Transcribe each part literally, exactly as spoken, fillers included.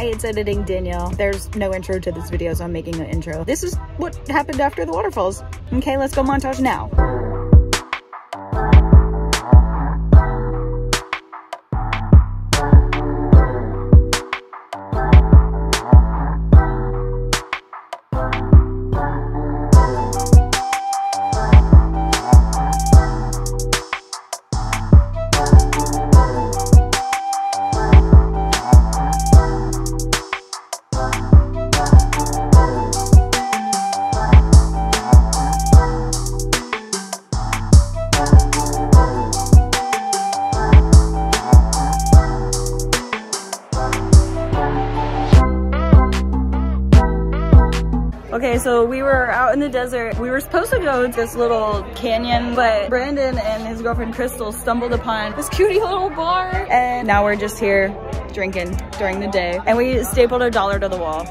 Hi, it's editing Danielle. There's no intro to this video, so I'm making an intro. This is what happened after the waterfalls. Okay, let's go montage now. Okay, so we were out in the desert. We were supposed to go to this little canyon, but Brandon and his girlfriend Crystal stumbled upon this cutie little bar. And now we're just here drinking during the day. And we stapled a dollar to the wall.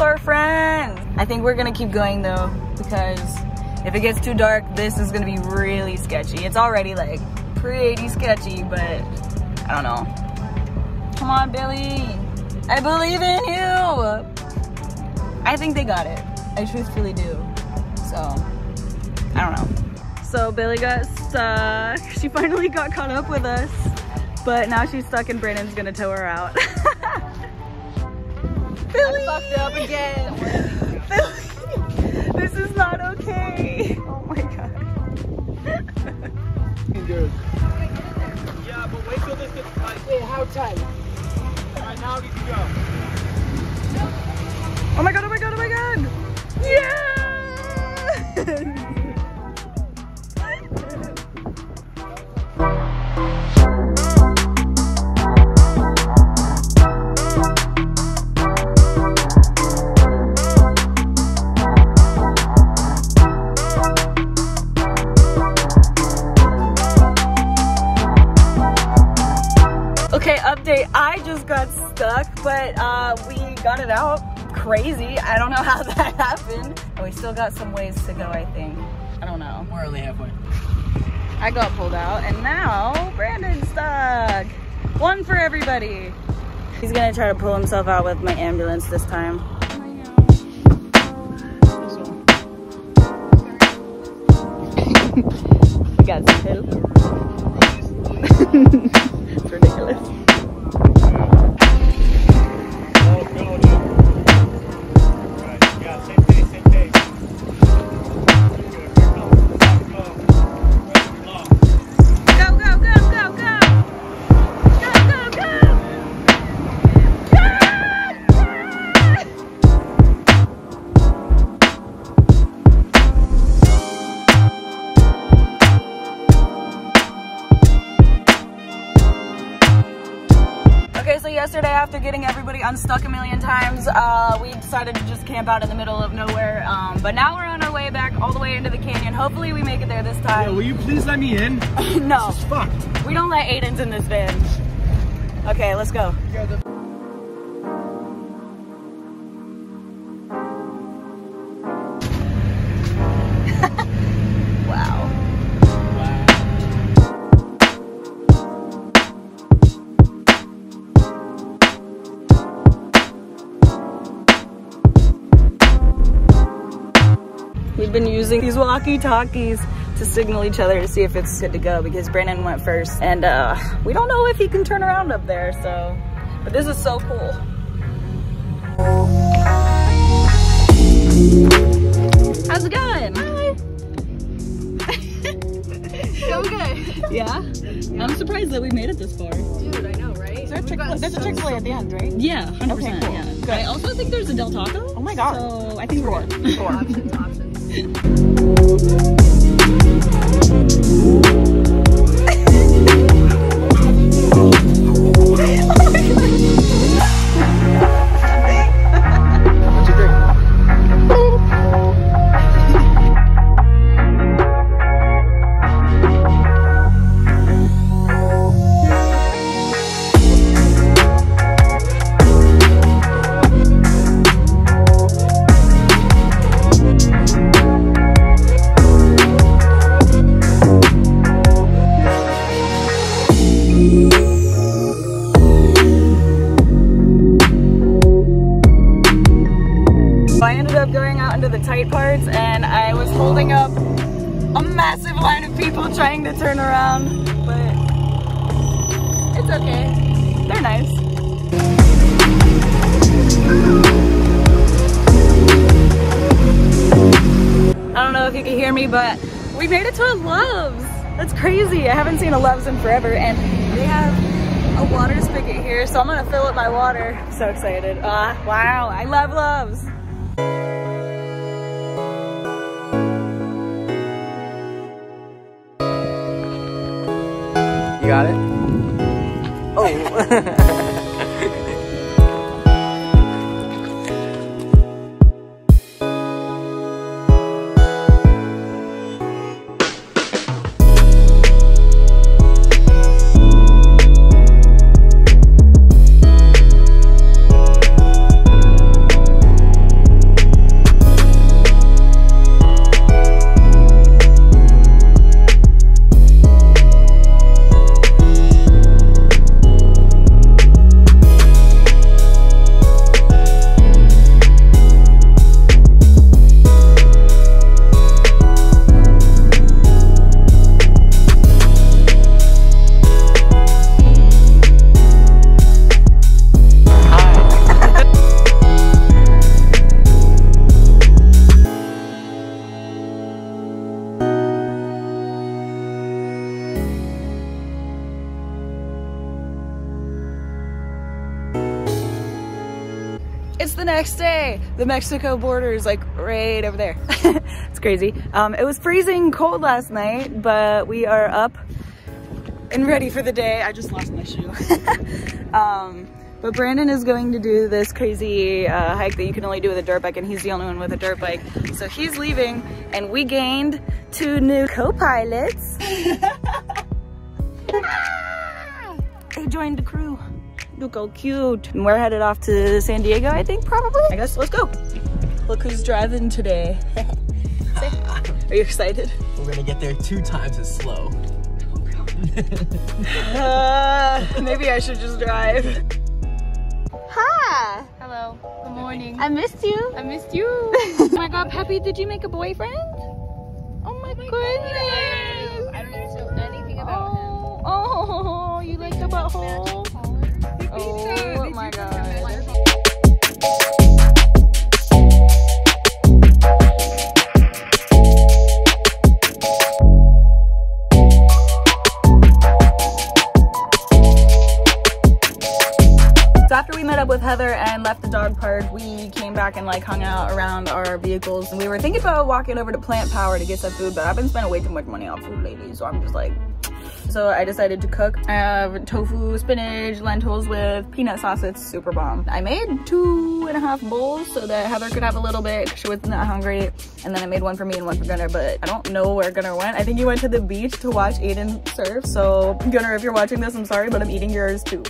Our friends. I think we're gonna keep going though, because if it gets too dark, this is gonna be really sketchy. It's already like pretty sketchy, but I don't know. Come on, Billy. I believe in you. I think they got it. I truthfully do. So, I don't know. So Billy got stuck. She finally got caught up with us, but now she's stuck and Brandon's gonna tow her out. Billy. I fucked up again. Billy. This is not okay. Oh my god. Yeah, but wait till this gets tight. Wait, how tight? Alright, now we can go. Oh my god, oh my god, oh my god! Yeah! I just got stuck, but uh, we got it out. Crazy. I don't know how that happened. And we still got some ways to go, I think. I don't know. We're only halfway. I got pulled out, and now Brandon's stuck. One for everybody. He's gonna try to pull himself out with my ambulance this time. We got some help. It's ridiculous. Yesterday, after getting everybody unstuck a million times, uh, we decided to just camp out in the middle of nowhere, um, but now we're on our way back all the way into the canyon. Hopefully we make it there this time. Yo, will you please let me in? No. This is fucked. We don't let Aiden's in this van. Okay, let's go. Been using these walkie-talkies to signal each other to see if it's good to go, because Brandon went first and uh, we don't know if he can turn around up there, so, but this is so cool. How's it going? Hi. So good. Yeah? I'm surprised that we made it this far. Dude, I know, right? Is there a trick, there's so a Chick-fil-A at the end, right? Yeah, one hundred percent. Okay, cool. Yeah. Good. I also think there's a Del Taco. Oh my god. So I think we're good. Four. Options, options. Oh the tight parts, and I was holding up a massive line of people trying to turn around, but it's okay. They're nice. I don't know if you can hear me, but we made it to a Loves. That's crazy. I haven't seen a Loves in forever, and they have a water spigot here, so I'm gonna fill up my water. I'm so excited. Uh, wow, I love Loves. You got it? Oh. It's the next day. The Mexico border is like right over there. It's crazy. Um, it was freezing cold last night, but we are up and ready for the day. I just lost my shoe. um, but Brandon is going to do this crazy uh, hike that you can only do with a dirt bike, and he's the only one with a dirt bike. So he's leaving, and we gained two new co-pilots. They joined the crew. Look how cute. And we're headed off to San Diego, I think, probably? I guess, let's go. Look who's driving today. Are you excited? We're gonna get there two times as slow. Oh, God. uh, maybe I should just drive. Hi. Hello, good morning. I missed you. I missed you. Oh my God, Peppy, did you make a boyfriend? Oh my, oh my goodness. goodness. I don't know anything about oh, him. Oh, you like the butthole? Oh my God. So after we met up with Heather and left the dog park, we came back and like hung out around our vehicles, and we were thinking about walking over to Plant Power to get some food, but I've been spending way too much money on food lately, so I'm just like, so I decided to cook. I have tofu, spinach, lentils with peanut sauce. It's super bomb. I made two and a half bowls so that Heather could have a little bit because she was not hungry. And then I made one for me and one for Gunnar, but I don't know where Gunnar went. I think he went to the beach to watch Aiden surf. So Gunnar, if you're watching this, I'm sorry, but I'm eating yours too.